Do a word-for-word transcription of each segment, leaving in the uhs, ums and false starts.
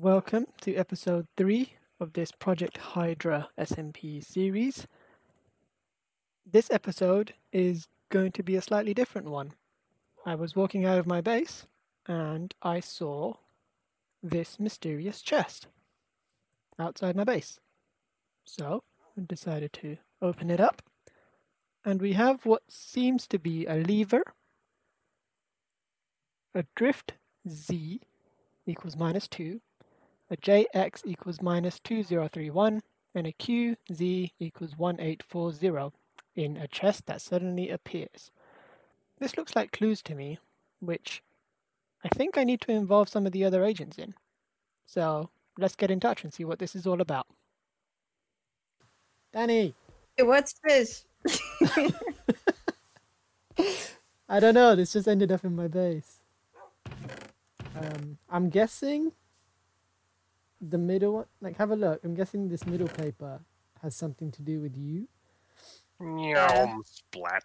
Welcome to episode three of this Project Hydra S M P series. This episode is going to be a slightly different one. I was walking out of my base and I saw this mysterious chest outside my base. So I decided to open it up, and we have what seems to be a lever, a drift Z equals minus two, a J X equals minus two zero three one, and a Q Z equals one eight four zero in a chest that suddenly appears. This looks like clues to me, which I think I need to involve some of the other agents in. So let's get in touch and see what this is all about. Danny! Hey, what's this? I don't know, this just ended up in my base. Um, I'm guessing the middle one, like, have a look. I'm guessing this middle paper has something to do with you. Meow, splat.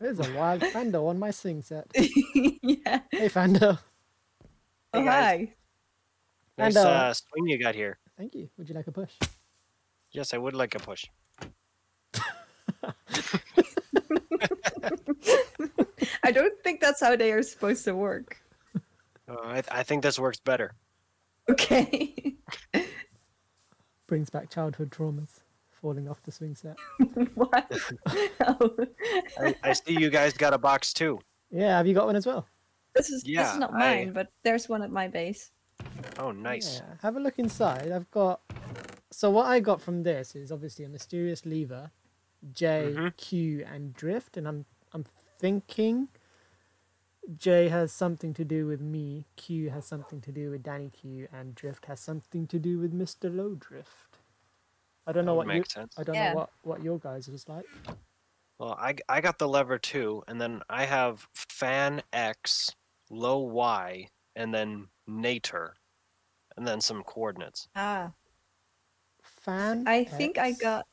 There's a wild Fando on my swing set. Yeah. Hey, Fando. Oh, hey, hi. Nice Fando. Uh, swing you got here. Thank you. Would you like a push? Yes, I would like a push. I don't think that's how they are supposed to work. Uh, I, th I think this works better. Okay. Brings back childhood traumas. Falling off the swing set. What? Oh. I, I see you guys got a box too. Yeah, have you got one as well? This is, yeah, this is not mine, I... but there's one at my base. Oh, nice. Yeah, have a look inside. I've got... So what I got from this is obviously a mysterious lever, J, mm-hmm. Q, and drift, and I'm I'm thinking J has something to do with me, Q has something to do with Daniqu, and drift has something to do with Mister Lowdrift. I don't know what you, I don't yeah. know what what your guys was like. Well, I I got the lever too, and then I have fan X, low Y, and then nater, and then some coordinates. Ah, fan. I X. think I got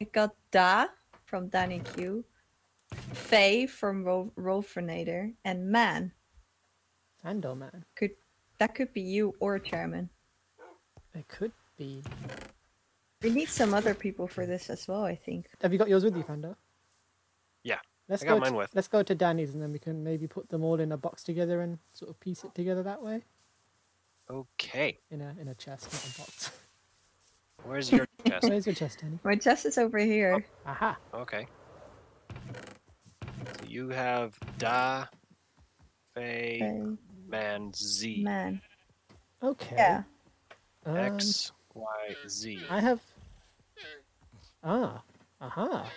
I got da from Daniqu, Faye from Rolfrenator, and man. Fandoman. Could that could be you or Chairman? It could. We need some other people for this as well, I think. Have you got yours with you, Fando? Yeah, let's I got go mine to, with. Let's go to Danny's, and then we can maybe put them all in a box together and sort of piece it together that way. Okay. In a in a chest, not a box. Where's your chest? Where's your chest, Danny? My chest is over here. Oh. Aha. Okay. So you have Da, Fei, okay. Man, Z. Man. Okay. Yeah. Um, X. Y, Z. I have... Ah. Aha.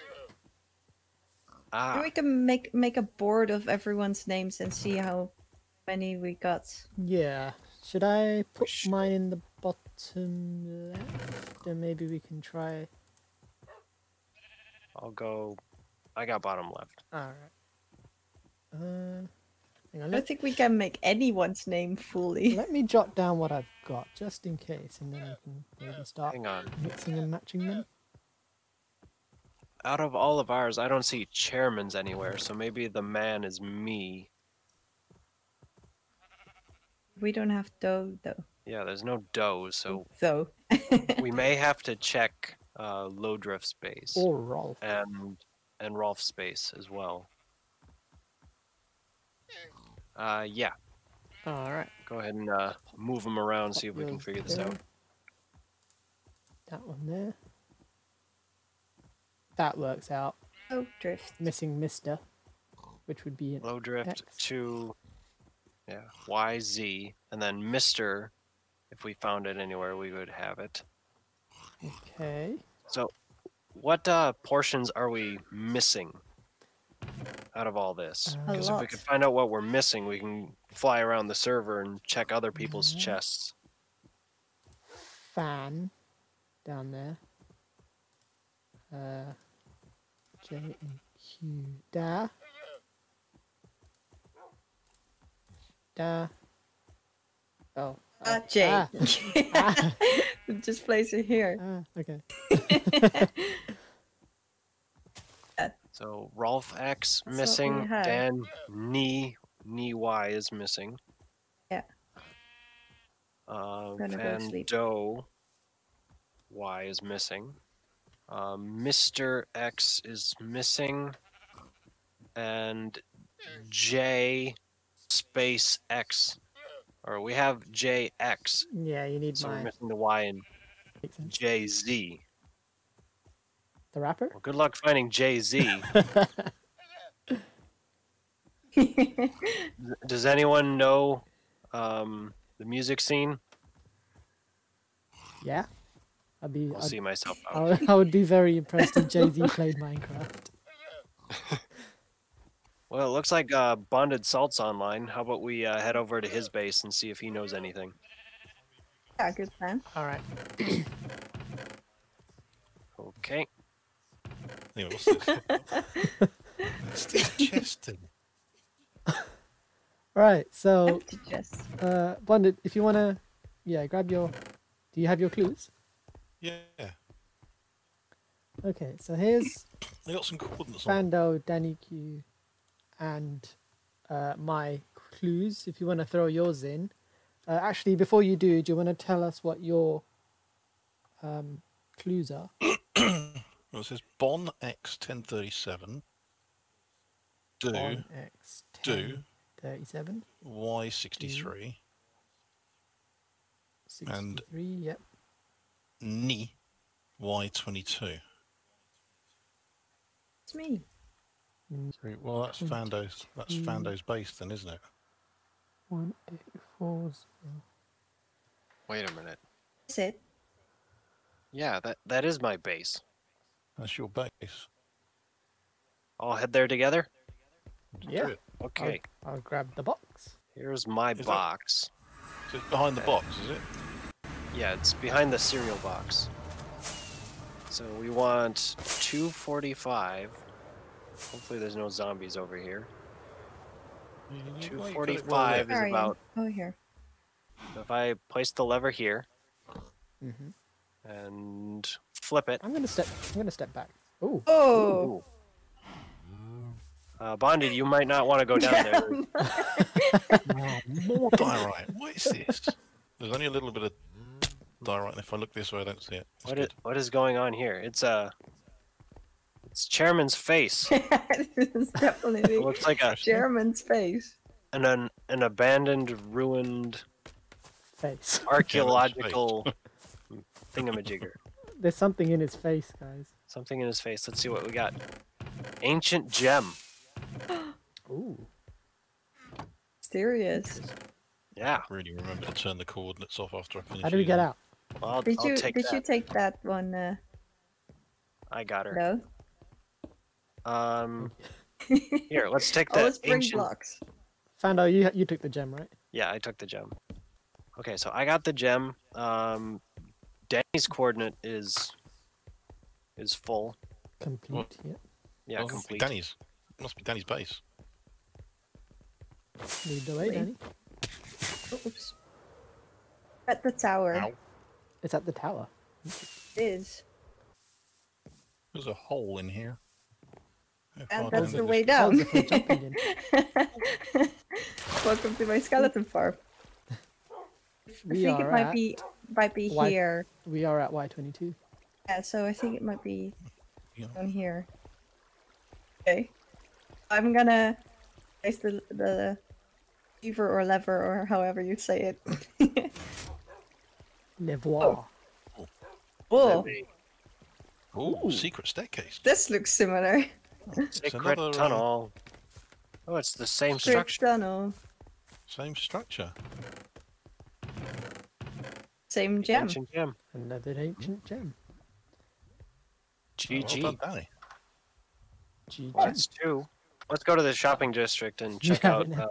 Ah. We can make, make a board of everyone's names and see how many we got. Yeah. Should I put should... mine in the bottom left? Then maybe we can try... I'll go... I got bottom left. Alright. Uh... I don't think we can make anyone's name fully. Let me jot down what I've got, just in case, and then I can maybe start Hang on. mixing and matching them. Out of all of ours, I don't see Chairman's anywhere, so maybe the man is me. We don't have dough, though. Yeah, there's no dough, so... So. We may have to check uh, Lowdrift's space. Or Rolf. And, and Rolf's space as well. Uh, yeah. All right. Go ahead and uh, move them around, see if we can figure this out. That one there. That works out. Low drift. Missing Mister, which would be... Low drift to yeah, Y Z, and then Mister, if we found it anywhere, we would have it. Okay. So, what uh, portions are we missing out of all this? Because if we can find out what we're missing, we can fly around the server and check other people's okay. chests. Fan down there. Uh, J and Q. Da. Da. Oh. Uh, uh, J. Ah. Ah. Just place it here. Ah, okay. So Rolf X missing, so Dan Ni Ni Y is missing. Yeah. Uh, Vando Y is missing. Uh, Mister X is missing. And J space X. Or we have J X. Yeah, you need so mine. We're missing the Y and J Z. The rapper? Well, good luck finding Jay-Z. Does anyone know um, the music scene? Yeah. I'd be, I'll I'd, see myself out. I, I would be very impressed if Jay-Z played Minecraft. Well, it looks like uh, Bonded Salt's online. How about we uh, head over to his base and see if he knows anything? Yeah, good plan. All right. Okay. Anyway, what's this? What's this chest thing? Right, so uh, Bonded, if you wanna, yeah, grab your. Do you have your clues? Yeah. Okay, so here's. They got some coordinates. Fando, Daniqu, and uh, my clues. If you wanna throw yours in, uh, actually, before you do, do you wanna tell us what your um, clues are? Well, it says Bon X ten thirty seven. Do Bon X do thirty seven. Y sixty three. Sixty three, yep. Ni Y twenty two. It's me. Sorry, well that's Fando's that's Fando's base then, isn't it? One eight four zero. Wait a minute. Is it? Yeah, that that is my base. That's your base. All head there together? Yeah. Okay. I'll, I'll grab the box. Here's my is box. That, so it's behind the box, is it? Yeah, it's behind the cereal box. So we want two forty-five. Hopefully there's no zombies over here. two forty-five is about... Over here. So if I place the lever here... Mm-hmm. And flip it. I'm gonna step. I'm gonna step back. Ooh. Oh. Uh, Bonded, you might not want to go down yeah, there. Oh, more diorite. What is this? There's only a little bit of diorite. If I look this way, I don't see it. That's what is, What is going on here? It's a. Uh, it's Chairman's face. It's definitely. It looks like a Chairman's face. And an an abandoned, ruined. Face. Archaeological. Thingamajigger. There's something in his face, guys. Something in his face. Let's see what we got. Ancient gem. Ooh. Serious. Yeah. I really remember to turn the coordinates off after I finish. How do we get out? Well, I'll, did I'll you take did that. you take that one? Uh... I got her. No. Um. Here, let's take that. Let's bring ancient... blocks. Fando, you you took the gem, right? Yeah, I took the gem. Okay, so I got the gem. Um. Danny's coordinate is is full. Complete. What? Yeah. Yeah, well, complete. Danny's must be Danny's base. Lead the way, Danny. Oh, oops. At the tower. Ow. It's at the tower. It is. There's a hole in here. If and I that's the way down. Welcome to my skeleton farm. We I think it might at... be might be y... here. We are at Y twenty-two. Yeah, so I think it might be yeah. down here. Okay, I'm gonna place the the lever or lever or however you say it. Levoir. Oh. Oh. Oh. Ooh, secret staircase. This looks similar. Oh, secret tunnel. Uh... Oh, it's the same secret structure. Tunnel. Same structure. Same gem. Ancient gem. Another ancient gem. G G. Oh, well G G. Well, that's two. Let's go to the shopping district and check out uh,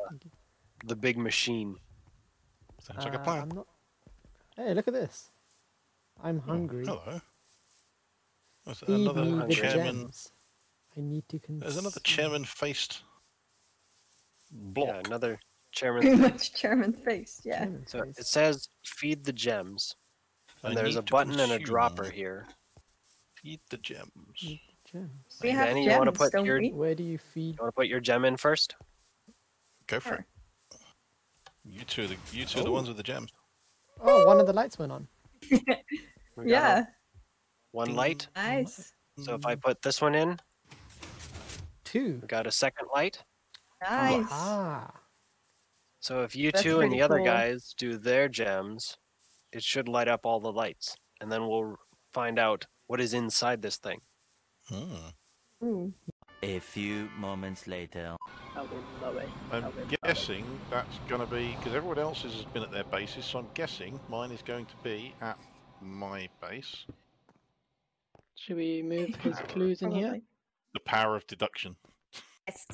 the big machine. Sounds uh, like a plan. I'm not... Hey, look at this. I'm hungry. Oh, hello. There's another chairman. I need to consume. There's another chairman faced block. Yeah, another. Chairman Pretty face. Much chairman face, yeah. Chairman so face. It says feed the gems. And I there's a button and a dropper here. Feed the gems. Feed the gems. We have Danny, gems, you want to put your, we? Where do you feed? You want to put your gem in first? Go for sure. it. You two, the you two, oh. the ones with the gems. Oh, one of the lights went on. We yeah. One light. Nice. So if I put this one in, two. We got a second light. Nice. Ah. So if you That's two and the cool. other guys do their gems, it should light up all the lights, and then we'll find out what is inside this thing. Mm. Mm. A few moments later. I'm guessing that's going to be, because everyone else has been at their bases, so I'm guessing mine is going to be at my base. Should we move his clues in here? The power of deduction. Yes.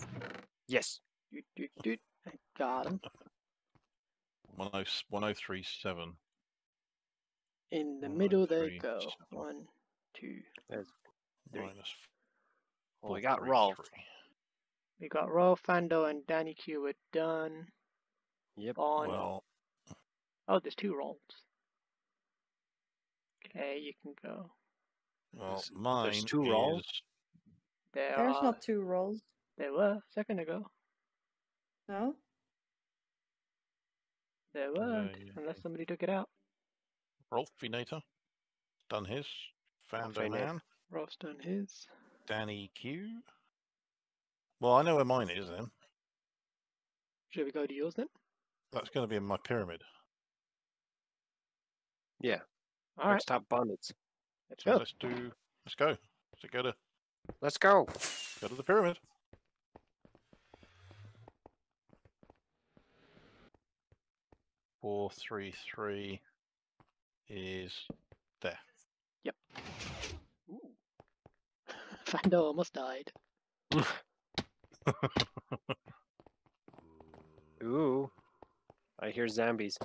Yes. Do, do, do. I got him. one oh three seven. In the middle there you go. Seven. One, two, There's three. Minus Well, we got Rolf. We got Rolf, Fando, and Daniqu are done. Yep. On. Well. Oh, there's two Rolfs. Okay, you can go. Well, mine There's two is... Rolfs. There There's are... not two Rolfs. There were a second ago. No? There weren't, yeah, yeah. unless somebody took it out. Rolf Vinator. Done his. Fandoman. Rolf's done his. Daniqu. Well, I know where mine is then. Should we go to yours then? That's going to be in my pyramid. Yeah. All let's right. Tap bonnets. Let's so go. Let's do. Let's go. Let's go to. Let's go. Go to the pyramid. Four, three, three is there. Yep. Ooh. Fando almost died. Ooh. I hear zombies.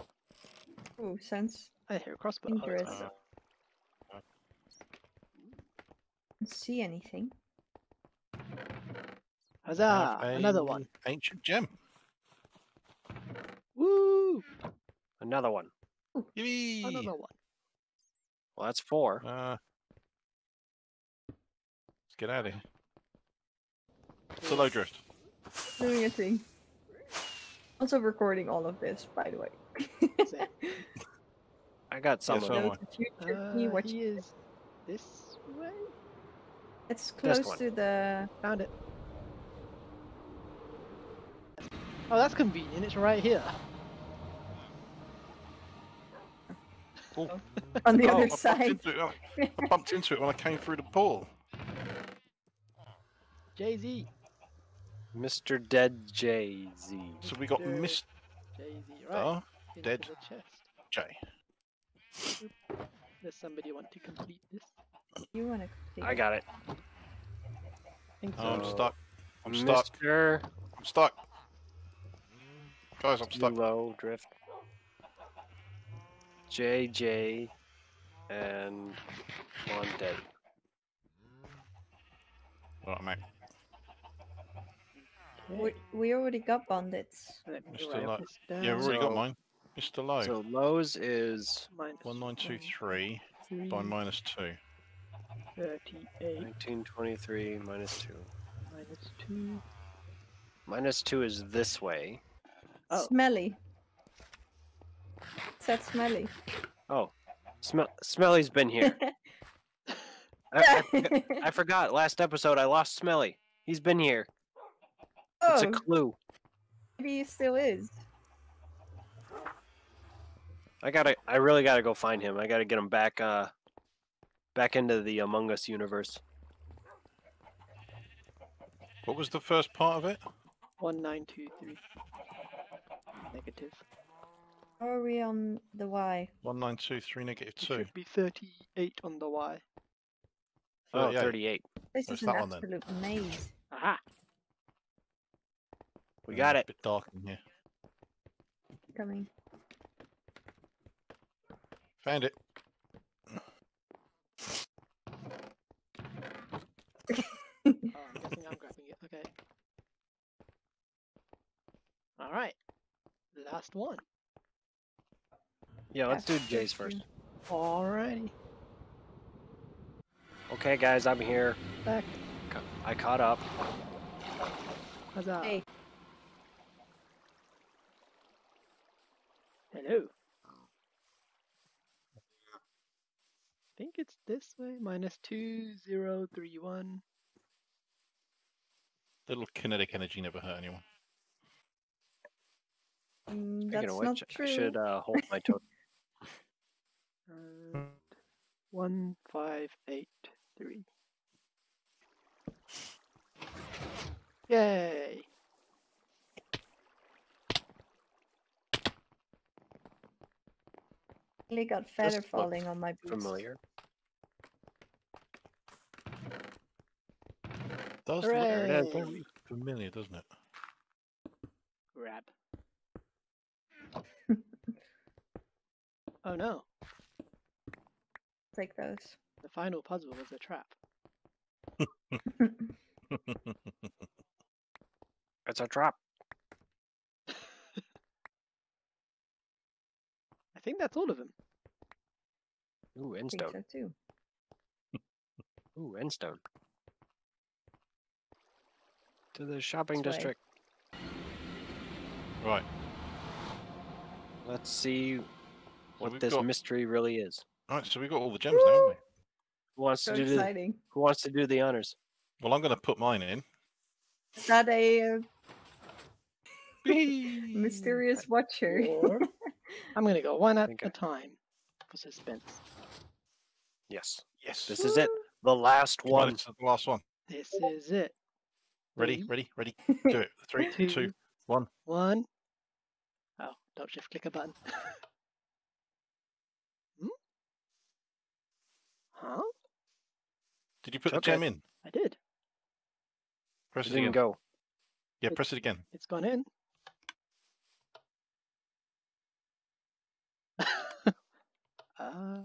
Ooh, sense. I hear crossbow. Interesting. I don't see anything. Huzzah! Another one. Ancient gem. Woo! Another one. Yee! Another one. Well, that's four. Uh, let's get out of here. Hello, Drift. Doing a thing. Also recording all of this, by the way. I got some. Yes, so of the uh, he is this way. It's close to the. Found it. Oh, that's convenient. It's right here. Oh. On the oh, other I side. Bumped into it. I bumped into it when I came through the pool. Jay Z. Mister Dead Jay Z. So we got Mister Jay Z, right? Oh, dead the chest. Jay. Does somebody want to complete this? You want to complete? I got it. I think so. Oh, I'm stuck. I'm stuck. Mister I'm stuck. Guys, I'm stuck. Low drift. J J, and one dead. All right, mate. We, we already got bondits. Mister Low. Yeah, we've already got mine. Mister Low. So Low's is one nine two three by minus two. thirty-eight. nineteen twenty-three minus two. Minus two. Minus two is this way. Oh. Smelly. It said Smelly. Oh. Smell Smelly's been here. I, I, I forgot. Last episode I lost Smelly. He's been here. It's a clue. Maybe he still is. I gotta. I really gotta go find him. I gotta get him back. Uh, back into the Among Us universe. What was the first part of it? One nine two three. Negative. Are we on the Y? One nine two three negative two. It should be thirty-eight on the Y. Oh, oh thirty-eight. This is an absolute maze. Aha. We got oh, it. A bit dark in here. Coming. Found it. Oh, I'm guessing I'm grabbing it. Okay. All right. Last one. Yeah, let's do Jay's first. Alrighty. Okay, guys, I'm here. Back. I caught up. Huzzah. Hey. Hello. I think it's this way, minus two, zero, three, one. Little kinetic energy never hurt anyone. Mm, that's not watch, true. I should uh, hold my totem. uh, one, five, eight, three. Yay! I got feather Just falling on my boots. Familiar. Does look very familiar, doesn't it? Grab. Oh no! Take those. The final puzzle was a trap. It's a trap. I think that's all of them. Ooh, endstone. I think so too. Ooh, endstone. To the shopping this district. Way. Right. Let's see what so this got... mystery really is. Alright, so we've got all the gems Woo! now, haven't we? Who wants, so to do the... Who wants to do the honors? Well, I'm going to put mine in. Is that a uh... mysterious watcher? I'm going to go one at a time for suspense. Yes. Yes. This Woo! is it. The last Come one. On, it's the last one. This is it. Ready, ready, ready. Do it. Three, two, two, one. One. Oh, don't shift click a button. hmm? Huh? Did you put okay. the gem in? I did. Press it, it again. Go. Yeah, it, press it again. It's gone in. uh...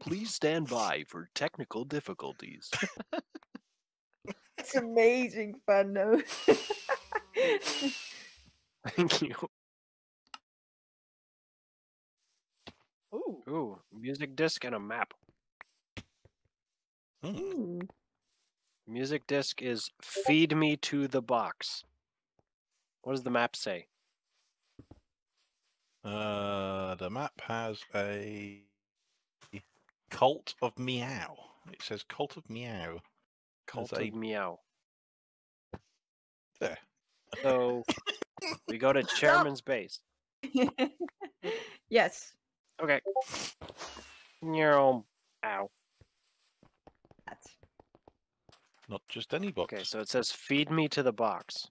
Please stand by for technical difficulties. It's amazing fun, though. Thank you. Ooh. Ooh, music disc and a map. Ooh. Music disc is feed me to the box. What does the map say? Uh, the map has a Cult of Meow. It says Cult of Meow. Cult of Meow. There. So we go to Chairman's base. Yes. Okay. Meow. Ow. That's... Not just any box. Okay, so it says feed me to the box.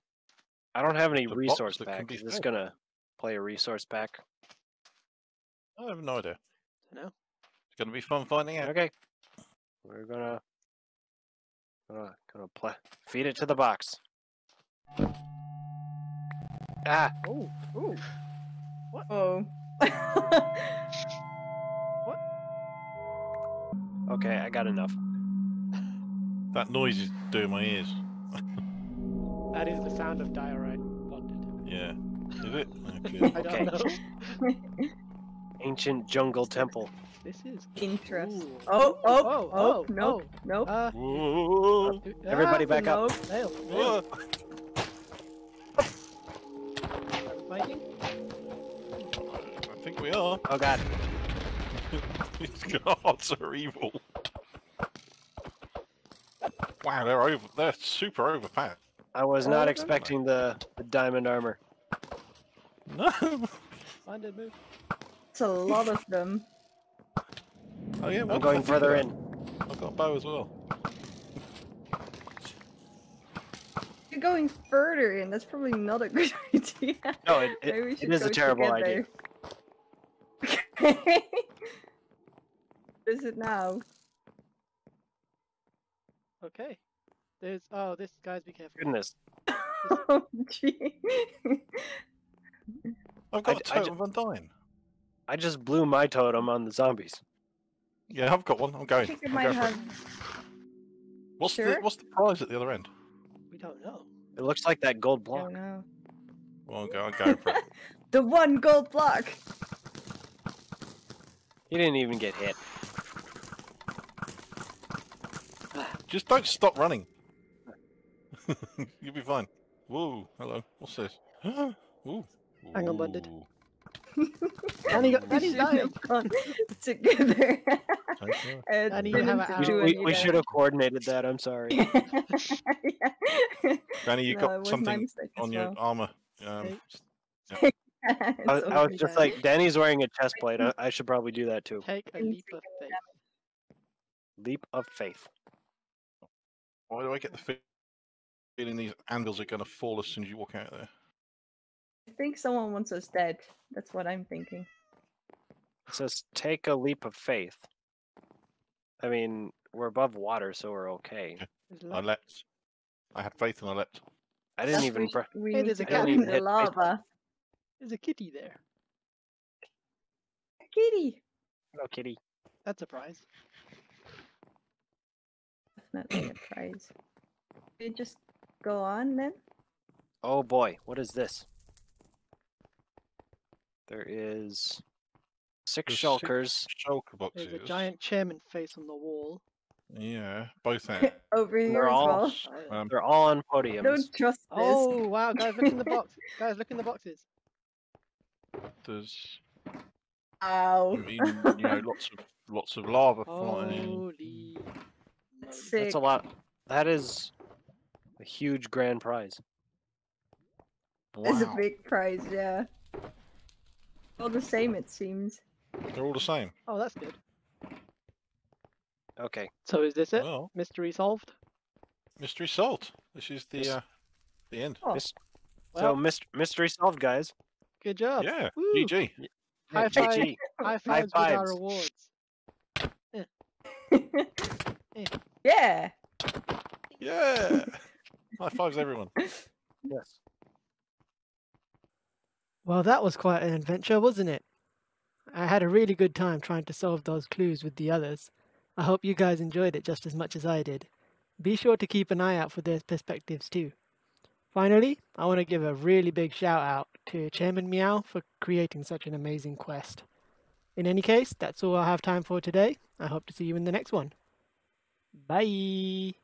I don't have any the resource pack. Is this gonna play a resource pack? I have no idea. No. It's gonna be fun finding out. Okay. We're gonna Gonna, gonna play. Feed it to the box. Ah! Ooh! Ooh! What? Oh! What? Okay, I got enough. That noise is doing my ears. That is the sound of diorite bonded. Yeah. Is it? Okay. I don't know. Ancient jungle temple. This is interesting. Oh, oh, oh, oh, no, no. Uh, uh, everybody back no. up. Nail, nail. Fighting? I think we are. Oh, God. These guards are evil. Wow, they're over. They're super overpowered. I was oh, not expecting the, the diamond armor. No. Mine did move. It's a lot of them. Oh yeah, I'm going further in. I've got a bow as well. You're going further in. That's probably not a good idea. No, it, it, it is a terrible idea. Okay. What is it now? Okay. There's oh, this guys, be careful. Goodness. Oh gee. I've got I, a totem of undying. I just blew my totem on the zombies. Yeah, I've got one. I'm going. I'm going for it. What's sure? the What's the prize at the other end? We don't know. It looks like that gold block. I don't know. Well, I'm going, I'm going for it. The one gold block. He didn't even get hit. Just don't stop running. You'll be fine. Whoa! Hello. What's this? Ooh. Hang on, Bonded. Danny got Danny's dying. Together. And Danny, you have an hour. We, we should have coordinated that. I'm sorry. Yeah. Danny, you no, got something on well. your armor. Um, yeah. I, was, I was just like, Danny's wearing a chest plate. I, I should probably do that too. Take a leap of faith. Leap of faith. Why do I get the feeling these anvils are going to fall as soon as you walk out of there? I think someone wants us dead. That's what I'm thinking. It says, take a leap of faith. I mean, we're above water, so we're okay. I leapt. I had faith and I leapt. I didn't That's even... We, hey, there's a cat in the lava. There's a kitty there. A kitty! Hello, kitty. That's a prize. Definitely a prize. We just go on, then? Oh boy, what is this? There is six There's shulkers. Six shulker boxes. There's a giant chairman face on the wall. Yeah, both ends. Over here they're as all, well. Um, they're all on podiums. I don't trust this. Oh wow, guys, look in the box. Guys, look in the boxes. There's. Ow. I mean, you know, lots of lots of lava flying. Holy. That's, That's a lot. That is a huge grand prize. Wow. It's a big prize, yeah. All the same, it seems. They're all the same. Oh, that's good. Okay. So is this it? Well, mystery solved? Mystery solved. This is the uh, the end. Oh. Mis well. So myst mystery solved, guys. Good job. Yeah. Woo. G G. High five. G G. High fives with our rewards. Yeah. Yeah. Yeah. High fives, everyone. Yes. Well, that was quite an adventure, wasn't it? I had a really good time trying to solve those clues with the others. I hope you guys enjoyed it just as much as I did. Be sure to keep an eye out for their perspectives too. Finally, I want to give a really big shout out to Chairman Meow for creating such an amazing quest. In any case, that's all I have time for today. I hope to see you in the next one. Bye!